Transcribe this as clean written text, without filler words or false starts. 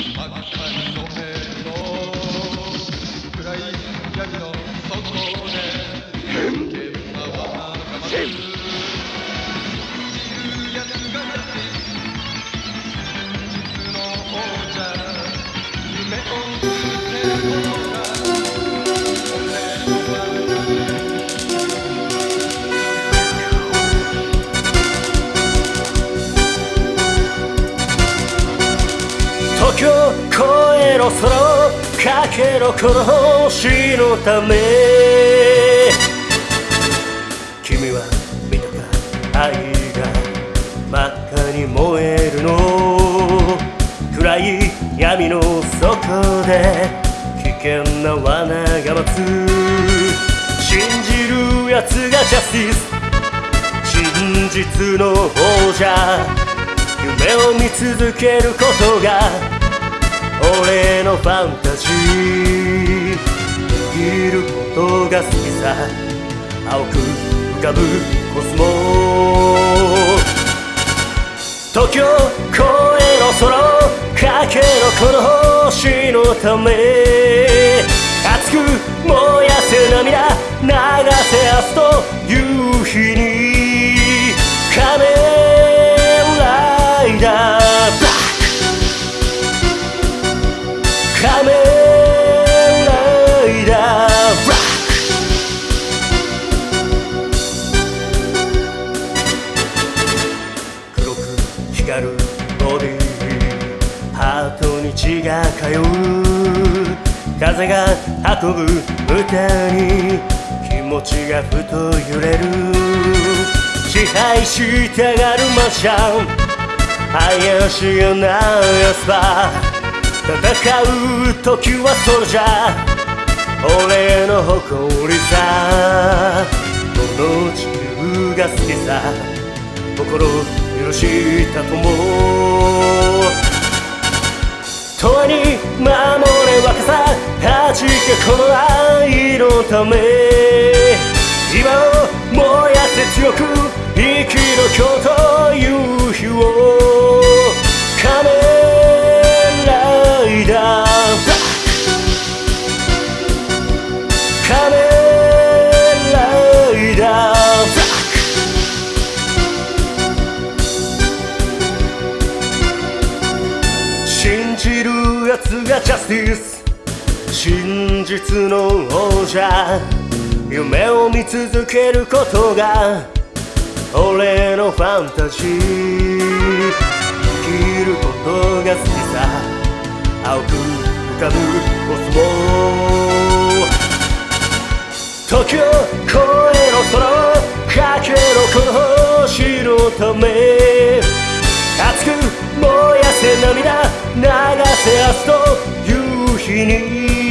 「空をかけろこの星のため」「君は見たか愛が真っ赤に燃えるの」「暗い闇の底で危険な罠が待つ」「信じるやつがジャスティス」「真実の王者」「夢を見続けることが」俺のファンタジー見ることが好きさ青く浮かぶコスモ東京越えろ空をかけろこの星のため熱く燃やせ涙流せ明日と夕日に仮面ライダーハートに血が通う風が運ぶ歌に気持ちがふと揺れる支配したがるマジシャン林がないアスパ戦う時はソルジャー俺の誇りさこの地球が好きさ心許したとも永遠に守れ若さ弾けこの愛のため今を燃やせ強く生きろ今日という日を仮面ライダー仮面ジャスティス真実の王者夢を見続けることが俺のファンタジー生きることが好きさ青く浮かぶコスモ東京越えろ空をかけろこの星のため熱く燃やせ涙流せ明日と夕日に